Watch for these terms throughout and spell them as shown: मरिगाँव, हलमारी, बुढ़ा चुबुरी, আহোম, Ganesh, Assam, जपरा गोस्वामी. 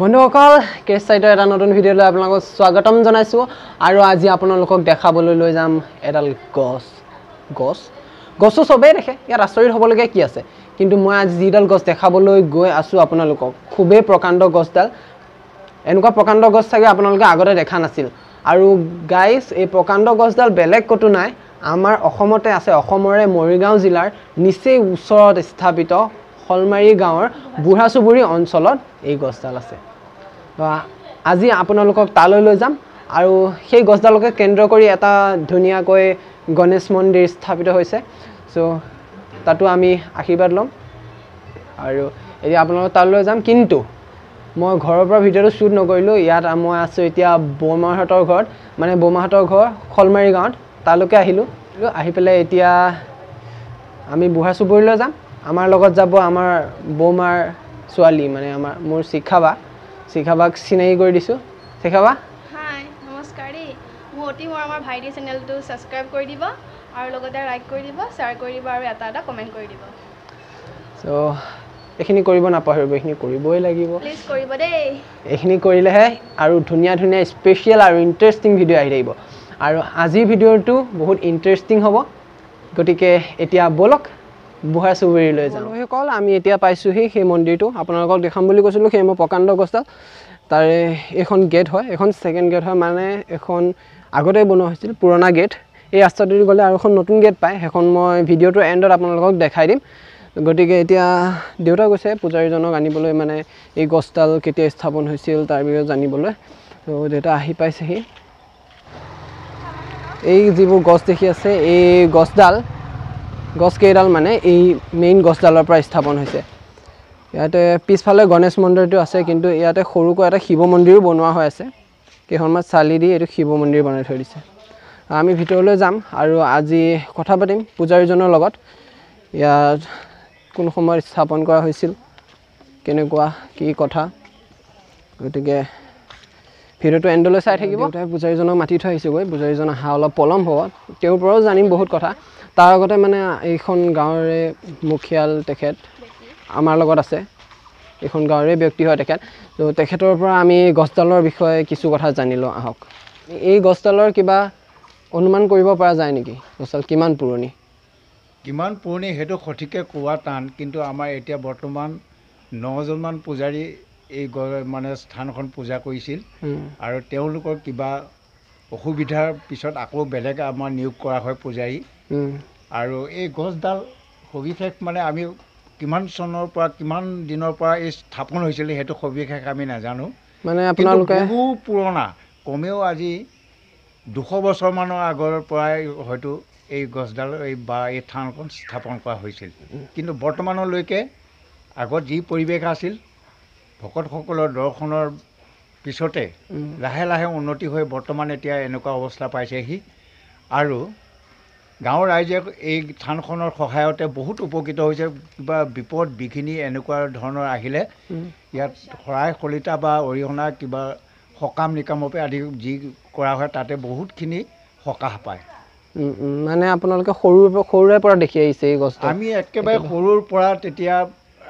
बंधुसकाल केस साइटर एट नतुन भिडिओ लोक स्वागतम जानाइसो और आज आपलोक देखा लै जाडाल गस गस गसो सबे देखे इत आचरित हबलगिया कि आछे किन्तु मैं आज जीडाल गस देखा गई आसो आपलोक खूबे प्रकांड गसडाल एनेकुवा प्रकांड गस सगे आपलोक आगते देखा नासिल आरु गाइस ए प्रकांड गसडाल बेलेग कतो नाइ आमार अखमते आछे अखमरे मरिगाँव जिलार निचेई ऊसरत स्थापित हलमारी गाँवर बुढ़ा चुबुरी अंचल ये गसडाल आछे। आज आपलोक तालै लै जाम आरु सेई गसडालके केंद्र करि एटा धुनियाकै गणेश मंदिर स्थापित होइसे सो तातो आमी आशीर्वाद लम आरु एटा आपलोक तालै लै जाम। किन्तु मैं घर पर भिडियो शूट नकरिलो इयात मैं आसो एटा बोमाहতৰ घर माने बोमाहতৰ घर खलमारी गाँव तालुके आहिलो आहि पेले एटा आमी बुढ़ा चुबुरीलै जाम। आमार লগত যাব आमार बोमार ছোৱালী माने आमार मोर शिखाबा शिखाबाक चिनाई कर दिसो। शिखाबा हाय नमस्कार रे मोटी मोर आमार भाईडी चैनल तो सब्सक्राइब कर दिबा और লগতে लाइक कर दिबा शेयर कर दिबा और এটা कमेंट कर दिबा सो এখিনি কৰিব নাপাহৰিব এখিনি কৰিবই লাগিব প্লিজ কৰিব দে এখিনি কৰিলেহে আৰু ধুনিয়া ধুনিয়া স্পেশাল আৰু ইন্টাৰেস্টিং ভিডিও আহি থাকিব আৰু আজি ভিডিওটো বহুত ইন্টাৰেস্টিং হ'ব গটিকে এতিয়া বলক বুঢ়া চুবুৰী লৈ যাম। সকল আমি এতিয়া পাইছোহি সেই মন্দিৰটো আপোনালোকক দেখাম বুলি কৈছিলোঁ সেই মই প্ৰকাণ্ড গছডাল তাৰে এখন গেট হয় এখন সেকেন্ড গেট হয় মানে এখন আগতে বনোৱা হৈছিল পুৰণা গেট এই ৰাস্তাটোৰে গ'লে আৰু এখন নতুন গেট পায় এখন মই ভিডিওটো এণ্ডত আপোনালোকক দেখাই দিম। গতিকে এতিয়া দেউতা কৈছে পূজাৰীজনক আনিবলৈ মানে এই গছডাল কেতিয়া স্থাপন হৈছিল তাৰ বিষয়ে জানিবলৈ তো দেউতা আহি পাইছেহি। এই যিবোৰ গছ দেখি আছে এই গছডাল গছকেইডাল মানে এই মেইন গছডালৰ পৰা স্থাপন হৈছে। ইয়াতে পিছফালে গণেশ মন্দিৰটো আছে কিন্তু ইয়াতে সৰুকৈ এটা শিৱ মন্দিৰো বনোৱা হৈ আছে কেইখনমান চালি দি এইটো শিৱ মন্দিৰ বনাই থৈ দিছে। আমি ভিতৰলৈ যাম আৰু আজি কথা পাতিম পূজাৰীজনৰ লগত ইয়াত কোন সময়ত স্থাপন কৰা হৈছিল কেনেকুৱা কি কথা গতিকে ভিডিওটো এণ্ডলৈ চাই থাকিব। পূজাৰীজনক মাতি থৈ আহিছোগৈ পূজাৰীজন অহা অলপ পলম হ'ব তেওঁৰ পৰাও জানিম বহুত কথা तार आगते मैंने ये गाँवरे मुखियाल तखत आमार आसे ये गाँवरे व्यक्ति है तखत तो तखतर पर आम गसडालर विषय किसु कथा जानिल आहक। ये गसडालर किबा अनुमान करिब पारा जाय नेकी गसडाल किमान पुरनी हेतु सठिके कोवा टान किन्तु आमार एटा बर्तमान 9 जन मान पुजारी माने स्थानखन पूजा करिसिल आरो तेवलुकर किबा असुविधार पिছত आको बेलेग आमार नियोग करा हय पुजारी और ये गसडाल सविशेष माने आम किमान सनर परा किमान दिनर परा स्थापन होइसिल हेतु सविशेष आम नाजानो माने आपनालोके बहुत पुराना कमेओ आजि 200 बछर माনৰ আগৰ পৰাই হয়তো এই গসडाल এই থানখন স্থাপন কৰা হৈছিল কিন্তু বৰ্তমানলৈকে আগত যি পৰিৱেশ আছিল ভকতসকলৰ দৰ্শনৰ পিছতে লাহে লাহে উন্নতি হৈ বৰ্তমান এতিয়া এনেকুৱা অৱস্থা পাইছেহি আৰু गाँव राइजे एक थानखनर सहायते बहुत उपकृत होइसे किबा विपद बिखिनी एनेकुवा धৰণৰ আহিলে ইয়াত খৰাই কলিতা বা অৰিহণা কিবা হকাম নিকামপে আদি যি কৰা হয় তাতে বহুতখিনি হকাহ পায় মানে আপোনালোকে সৰুৰে পৰা দেখি আহিছে এই গছটো আমি একেবাৰে সৰুৰ পৰা তেতিয়া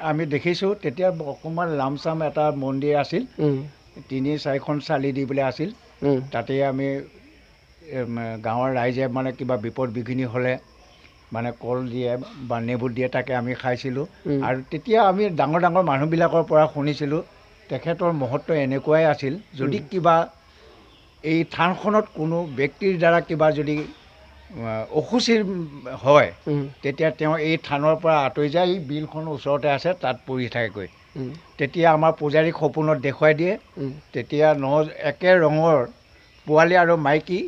আমি দেখিছো তেতিয়া অকমান লামসাম এটা মন্দিৰ আছিল 3-4খন চালি দি বলে আছিল তাতে আমি गाँवर राइजे माने किबा विपद बिघिनी हले माने कल दिए बा नेबू दिए ताके आमी खाइसिलो आरो तेतिया आमी डांगर डांगर मानुहबिलाकर परा शुनिसिलो तेखेतर महत्व एनेकुवाई आसिल जदि किबा एई थानखनत कोनो व्यक्तिर द्वारा किबा जदि अखुसिर हय तेतिया तेओ एई थानर परा आतै जाय बिलखन उसरते आसे तात परि थाकेगै तेतिया आमार पुजारी खपुनत देखुवाई दिए तेतिया न एके रंगर पुवाली आरो माइकी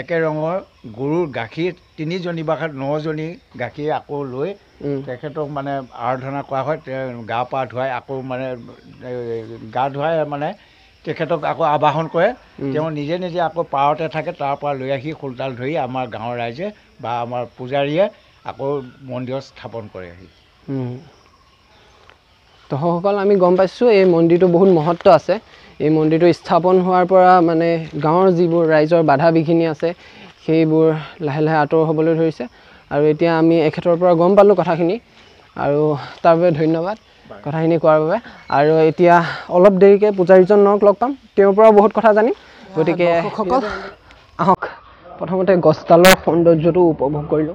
एके रंगर गुरुर गाखीर 3 जनी बा 9 जनी गाखीर आको लै तखतक माने आराधना करा हय गा पा धुवाय आको माने गा धुवाय माने तखतक आको आवाहन करे तेओ निजे निजे आको पावते थाके तार पर लै आखि खुलताल धरि आमार गाँवर राइजे बा आमार पुजारीये आको मन्दिर स्थापन करे तो सकल आमी गम पाइछु ए मन्दिरটো बहुत महत्व आसे। এই মন্দিৰটো স্থাপন হোৱাৰ পৰা মানে গাঁৱৰ যিবোৰ ৰাইজৰ বাধা বিঘিনি আছে সেইবোৰ লাহে লাহে আতৰ হ'বলৈ ধৰিছে আৰু এতিয়া আমি এখেতৰ পৰা গম পালো কথাখিনি আৰু তাৰ বাবে ধন্যবাদ কথাখিনি কোৱাৰ বাবে আৰু এতিয়া অলপ দেৰিকে পূজাৰীজন নক লগ পাম তেওঁৰ পৰা বহুত কথা জানি গতিকে সকল আহক প্ৰথমতে গছডালৰ সৌন্দৰ্যটো উপভোগ কৰিলো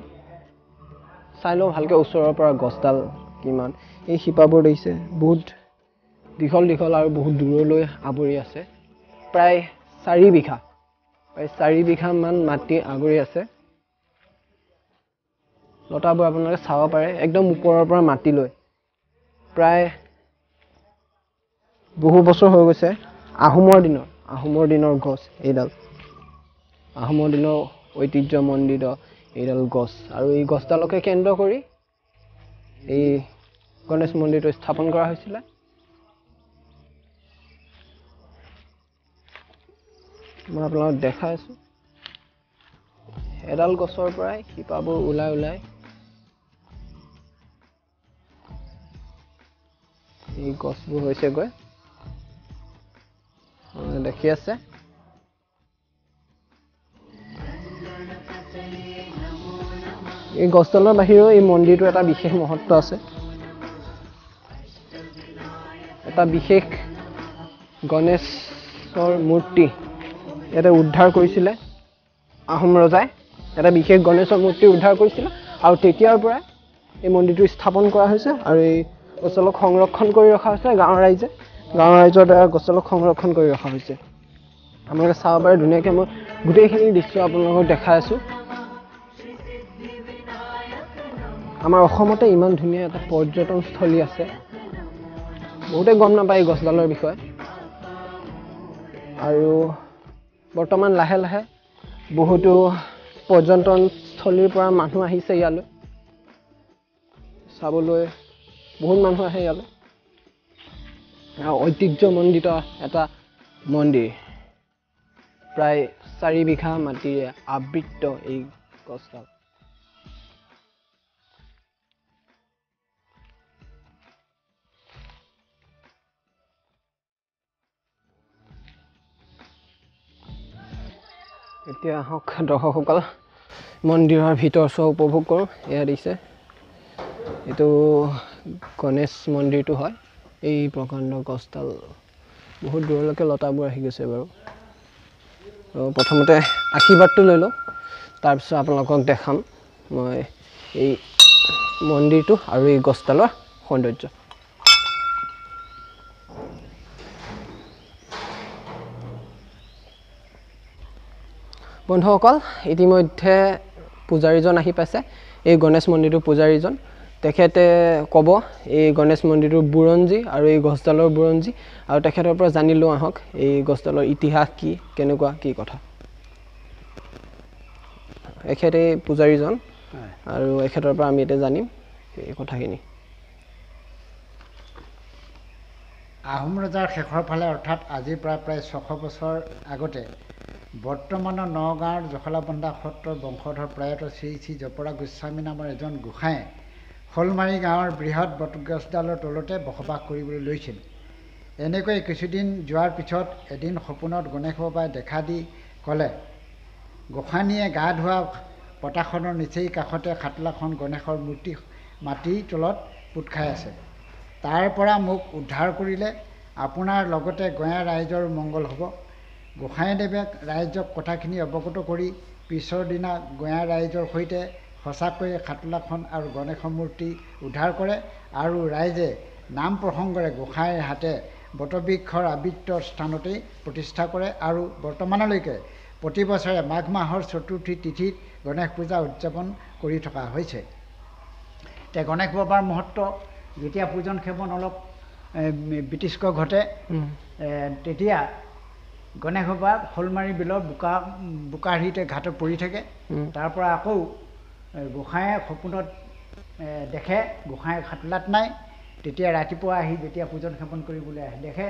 চাইলো ভালকে ওচৰৰ পৰা গছডাল কিমান এই শিপাবোৰ দেখিছে বহুত দীঘল দীঘল আৰু বহুত দূৰলৈ আৱৰি আছে প্ৰায় 4 বিঘা भाई 4 बिघा मान माटी आगरी आसे लटाबो आपनाले चावा पारे एकदम ऊपर पर माटी लय प्राय बहु बछर हो गयसे आहोমৰ दिনৰ গছ এডাল आहोমৰ দিনৰ ঐতিহ্য মন্দিৰ এডাল গছ আৰু এই গছডালকে কেন্দ্ৰ কৰি এই গণেশ মন্দিৰটো স্থাপন কৰা হৈছিল मैं अपना देखा एडाल गसर पर शिपाबू ऊल् गसबूर देखी गसडर बाहर मंदिर तो विशेष महत्व आसे विशेष गणेशर मूर्ति এটা উদ্ধার কৰিছিল আহোম ৰজাই এটা বিশেষ গণেশৰ মূৰ্তি উদ্ধাৰ কৰিছিল আৰু তেতিয়াৰ পৰা এই মন্দিৰটো স্থাপন কৰা হৈছে আৰু এই গছলক সংৰক্ষণ কৰি ৰখা হৈছে গাঁৱৰ ৰাইজৰ দ্বাৰা গছলক সংৰক্ষণ কৰি ৰখা হৈছে আপোনালোকে চাবাৰে ধুনীয়াকৈ মই গোটেইখিনি দৃশ্য আপোনালোকক দেখাই আছো আমাৰ অসমতে ইমান ধুনীয়া এটা পৰ্যটনস্থলী আছে বহুতে গম নাপায় গছডালৰ বিষয়ে আৰু बर्तमान लाहे लाहे बहुत पर्यटनस्थल मानु इले सब बहुत मानु इले ऐतिह्यमंडित एटा मंदिर प्राय 4 विघा माटी आवृत ये गछडाल इतना हक दर्शक मंदिर भर चो उपभोग करूँ इसे यू गणेश मंदिर तो है ये प्रकांड गछडाल बहुत दूरलैके लटाबूर आहि गए बार प्रथमते आशीर्वाद तो लो तारपिছত आपलोকক देखाम मैं मंदिर तो और गछडालर सौंदर्य बंधुसकल इतिमध्ये पूजारीजन आहि पाइसे ये गणेश मंदिर पूजारीजन तेखेते कब ये गणेश मंदिर बुरंजी और ये गछडालर बुरंजी और तेखेतर पर जानि लो आहक ये गछडालर इतिहास की केनेकुआ की कथा एखेते पूजारीजन और एखेतर पर आमि एते जानिम ये कथाखिनि आहोम रजार शेखर फाले अर्थात आजि प्राय 600 बछर आगते बर्तमान नगाँवर जखलाबंदा सत्र वंशधर प्रयत श्री श्री जपरा गोस्वामी नाम एजन गोसाई हलमारी गाँवर बृहत बटगछडाल तलते बसबास एनेक किसुदिन जोৱাৰ पिছত एदिन सपोनत गणेश बाबाई देखा दी कले गोसानीये गा धुआ पताखনৰ निचेई काखते खातलाखन गणेशर मूर्ति माटिर तलत पुट खाई आछे तार परा मोक उद्धार करिले আপোনাৰ লগতে গঞা ৰাইজৰ मंगल হ'ব गोसाईदेवे राइजक कथाखिनि अवगत करी पिछर दिना गया राइजर सहित सचाको खातलाखन और गणेश मूर्ति उद्धार करे और राइजे नाम प्रसंगे गोसाईर हाथे बटवृक्षर आवृत स्थानते प्रतिष्ठा करे और बर्तमानলৈকে प्रति बछरे माघ माहर चतुर्थी तिथि गणेश पूजा उद्यापन करी थका হৈছে ते गणेश बाबार महत्व जेतिया पूजन सेवन अलप ब्रिटिशक घटे तेतिया गणेश बाबा हलमारी बिलर बोकाढ़ीते घाट पड़ थे तारपर आक गोसाई सपोनत देखे गोसाई खातलात ना तैयार रातिपुआ पूजन सेवन देखे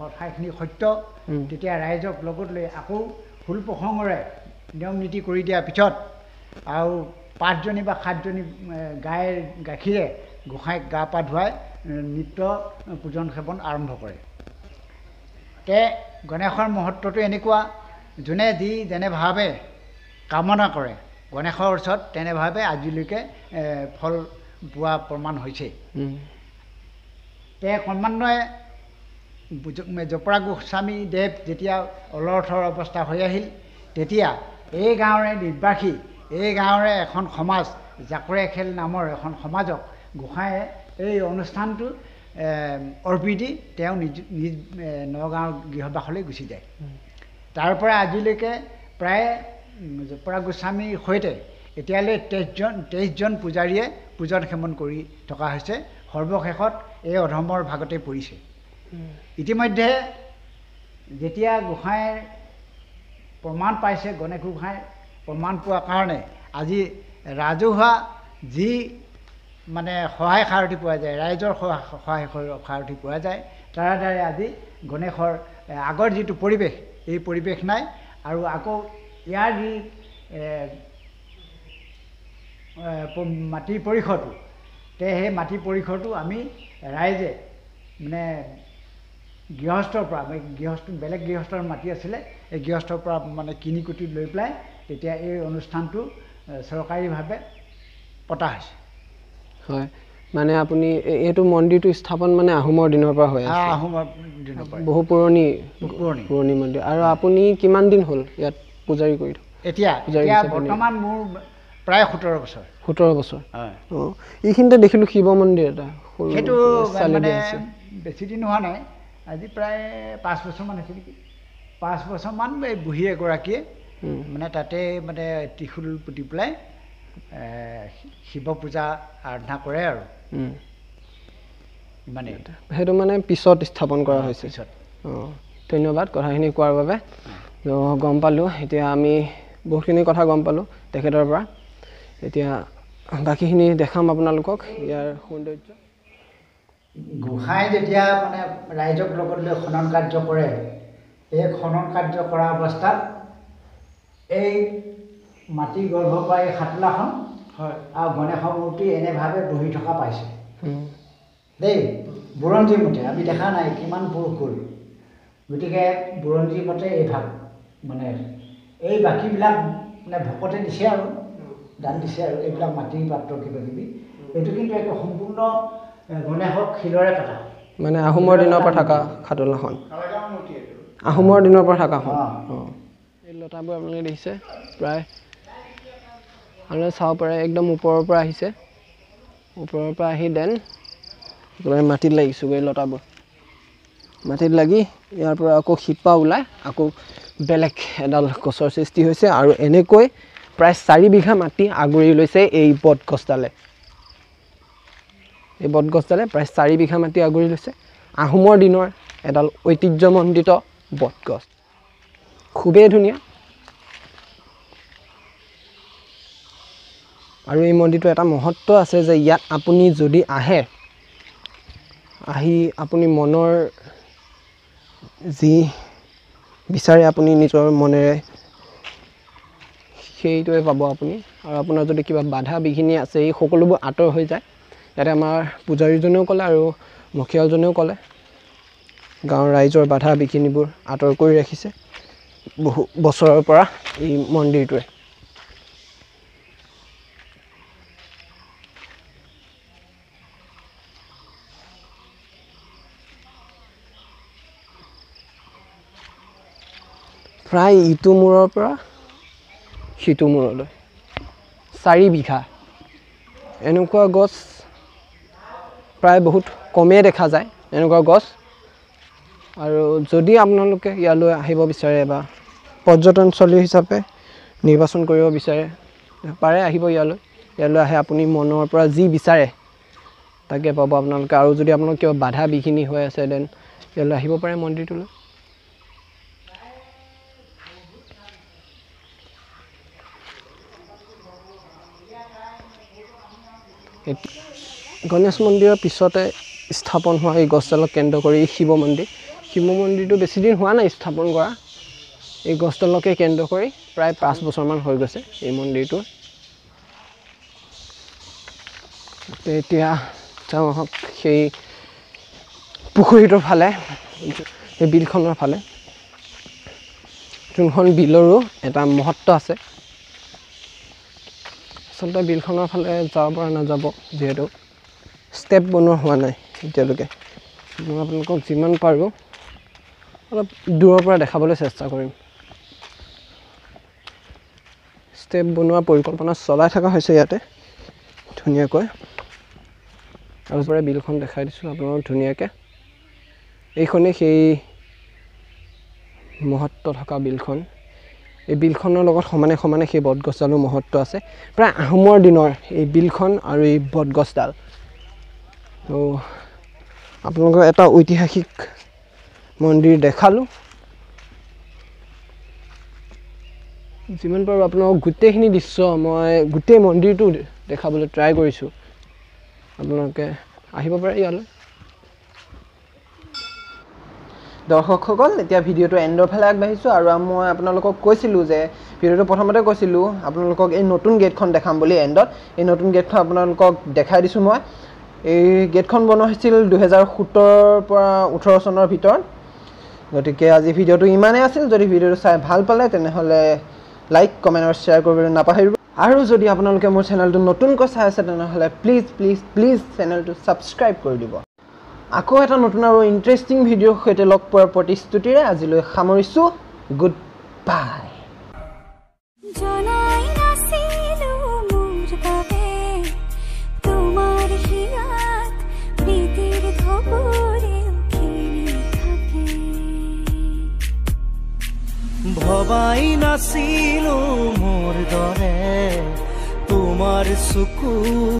कथाखिनि सत्य राइजक लगत लै आक फूल प्रसंगे नियम नीति कर दिया पिछत और 5 जनी बा 7 जनी गाय गाखिरे गोसाईक गा पा धुआई नित्य पूजन सेवन आरम्भ करे ते गणेशर महत्व तो एनेकुआ जोने जी जेने भावे कामना करे गणेशर ओर तेने भावे आजिलैके फल पुआ प्रमाण होइछे। क्रमान्वये जपरा गोस्वामी देव जेतिया अलर्थर अवस्था हो आहिल तेतिया ए गाँवरे निर्वासी ए गाँवरे एखन समाज जाकरे खेल नामर एखन समाजक गोसाइए এই অনুষ্ঠানটো অর্পিতি তেওঁ নিজ নগাঁও গৃহবাসলৈ গুচি যায়। তারপরে আজিলৈকে প্রায় জপৰা গোস্বামীৰ সৈতে এতিয়ালৈ 23 জন পূজাৰীয়ে পূজন সেৱন কৰি থকা হৈছে। সৰ্বশেষত এই অধৰ্মৰ ভাগতে পৰিছে। ইতিমধ্যে যেতিয়া গোহাঁয়ে প্ৰমাণ পাইছে, গণেশ গোহাঁয়ে প্ৰমাণ পোৱাৰ কাৰণে আজি ৰাজহুৱা যি माने सहाय सारथी पा जाए राइजर सहाय सारथी पा जाए तार द्वारा आज गणेशर आगर जी परिवेश ये परिवेश ना और आको यार जी माटी परिसरटो ते हे माटी परिसरटो आमी राइजे माने गृहस्थर परा गृहस्थ बेलेग गृहस्थर माटी आछिले ए गृहस्थर परा माने किनि कुटि লৈ পেলাই তেতিয়া এই অনুষ্ঠানটো सरकारी भावे पता है। হয় মানে আপুনি এটো মন্দিৰটো স্থাপন মানে আহোমৰ দিনৰ পৰা হৈ আছে। আহোমৰ দিনৰ পৰা বহু পুৰণি মন্দিৰ। আৰু আপুনি কিমান দিন হ'ল ইয়াত পূজাৰী কৰি থ? এতিয়া বৰ্তমান মোৰ প্ৰায় 17 বছৰ। 17 বছৰ। হয়। এইখিনতে দেখিলো শিৱ মন্দিৰ এটা। সেইটো মানে বেছি দিন হোৱা নাই, আজি প্ৰায় 5 বছৰ মান হৈছে নেকি। 5 বছৰ মান এই বুঢ়ী এগৰাকীয়ে মানে তাতে মানে ত্ৰিশূল পুতি পেলাই শিৱ পূজা আৰাধনা কৰে আৰু মানে সেইটো মানে পিছত স্থাপন কৰা হৈছে। ধন্যবাদ কথাখিনি কোৱাৰ বাবে। গম পালোঁ এতিয়া আমি বহুতখিনি কথা গম পালোঁ তেখেতৰ পৰা। এতিয়া বাকীখিনি দেখাম আপোনালোকক ইয়াৰ সৌন্দৰ্য। গোহাঁই যেতিয়া মানে ৰাইজক লগত লৈ খনন কাৰ্য কৰে, এই খনন কাৰ্য কৰা অৱস্থাত এই মাটি গৰ্ভপাই খাটলাখন হয় আৰু গণেশ মূৰ্তি এনেভাৱে বহি থকা পাইছে দেই। বুৰঞ্জী মতে আমি দেখা নাই কিমান পুৰুষ গ'ল, গতিকে বুৰঞ্জী মতে এই ভাগ মানে এই বাকীবিলাক মানে ভকতে দিছে আৰু দান দিছে আৰু এইবিলাক মাটিৰ পাত্ৰ কিবা কিবি। এইটো কিন্তু এটা সম্পূৰ্ণ গণেশক শিলৰে কটা মানে আহোমৰ দিনৰ পৰা থকা খাটলাখন, আহোমৰ দিনৰ পৰা থকাখন। এই লতাবোৰ আপোনালোকে দেখিছে প্ৰায় আৰু চাও পাৰে একদম ওপৰৰ পৰা আহিছে, ওপৰৰ পৰা আহি দেন একেবাৰে মাটিত লাগিছোগৈ। লতাবোৰ মাটিত লাগি ইয়াৰ পৰা আকৌ শিপা ওলাই আকৌ বেলেগ এডাল গছৰ সৃষ্টি হৈছে আৰু এনেকৈ প্ৰায় 4 বিঘা মাটি আগুৰি লৈছে এই বটগছডালে। এই বটগছডালে প্ৰায় 4 বিঘা মাটি আগুৰি লৈছে। আহোমৰ দিনৰ এডাল ঐতিহ্যমণ্ডিত বটগছ, খুবেই ধুনীয়া। আৰু এই মন্দিৰটো এটা মহত্ব আছে যে ইয়াত আপুনি যদি আহি আপুনি মনৰ যি বিচাৰে আপুনি নিজৰ মনেৰে সেইটোৱে পাব আপুনি। আৰু আপোনাৰ যদি কিবা বাধা বিঘিনি আছে এই সকলোবোৰ আঁতৰ হৈ যায়। ইয়াতে আমাৰ পূজাৰীজনেও ক'লে আৰু মুখিয়াজনেও ক'লে গাঁৱৰ ৰাইজৰ বাধা বিঘিনিবোৰ আঁতৰ কৰি ৰাখিছে বহু বছৰৰ পৰা এই মন্দিৰটোৱে। प्राय इटू मूৰৰ পৰা সিটো মূৰলৈ 4 বিঘা এনেকুৱা গছ প্ৰায় বহুত কমেই দেখা যায় এনেকুৱা গছ। আৰু যদি আপোনালোকে ইয়ালৈ আহিব বিচাৰে বা পৰ্যটনস্থলী হিচাপে নিৰ্বাচন কৰিব বিচাৰে পাৰে আহিব ইয়ালৈ। ইয়ালৈ আহে আপুনি মনৰ পৰা যি বিচাৰে তাকে পাব আপোনালোকে। আৰু যদি আপোনালোক কিবা বাধা বিঘিনি হৈ আছে দেন ইয়ালৈ আহিব পাৰে মন্দিৰটোলৈ। গণেশ মন্দিৰৰ পিছতে স্থাপন হোৱা এই গছডালক কেন্দ্ৰ কৰি শিৱ মন্দিৰ, শিৱ মন্দিৰটো বেছিদিন হোৱা নাই স্থাপন কৰা। এই গছডালকে কেন্দ্ৰ কৰি প্ৰায় 5 বছৰমান হৈ গৈছে এই মন্দিৰটো। এতিয়া চাওঁ আহক সেই পুখুৰীটোৰ ফালে, সেই বিলখনৰ ফালে, যোনখন বিলৰো এটা মহত্ব আছে। आसलते बिलखर फाले जापरा नजाब जीतु स्टेप बनवा हुआ ना इतने मैं अपने जिमान पारो अलग दूरपर देखा चेष्टा करिम। स्टेप बनवा परिकल्पना चलै थका इते धुनियाक आलपर बिलखन देखा दी अपना धुनियाके ये से महत्व थका बिलखन এই বিলখনৰ লগত সমানে সমানে সেই বটগছডালৰ মহত্ব আছে। প্ৰায় আহোমৰ দিনৰ এই বিলখন আৰু এই বটগছডাল তো আপোনালোকক এটা ঐতিহাসিক মন্দিৰ দেখালো। যিমান পাৰো আপোনালোকক গোটেইখিনি দৃশ্য মই গোটেই মন্দিৰটো দেখাবলৈ ট্ৰাই কৰিছো। আপোনালোকে আহিব পাৰে ইয়ালৈ। দৰ্শকসকল এতিয়া ভিডিওটো এন্ডৰ ফালে আগবাঢ়িছো আৰু মই আপোনালোকক কৈছিলো যে ভিডিওটো প্ৰথমতে কৈছিলো আপোনালোকক এই নতুন গেটখন দেখাম বুলি। এন্ডত এই নতুন গেটখন আপোনালোকক দেখাই দিছো মই। এই গেটখন বনোৱা হৈছিল 2017 পৰা 18 চনৰ ভিতৰত। গতিকে আজি ভিডিওটো ইমানেই আছিল। যদি ভিডিওটো চাই ভাল পালে তেনেহলে লাইক কমেন্ট আৰু শ্বেয়াৰ কৰিবলৈ নাপাহৰিব। আৰু যদি আপোনালোকে মোৰ চেনেলটো নতুনকৈ চাই আছে তেনেহলে প্লিজ প্লিজ প্লিজ চেনেলটো সাবস্ক্ৰাইব কৰি দিব। আকৌ এটা নতুন আৰু ইন্টাৰেস্টিং ভিডিও সৈতে লগ পোৱাৰ প্ৰতিশ্ৰুতিৰে আজিলৈ সামৰিছো। Good bye. ভবাই নাছিলো মোৰ দৰে তোমাৰ চকু।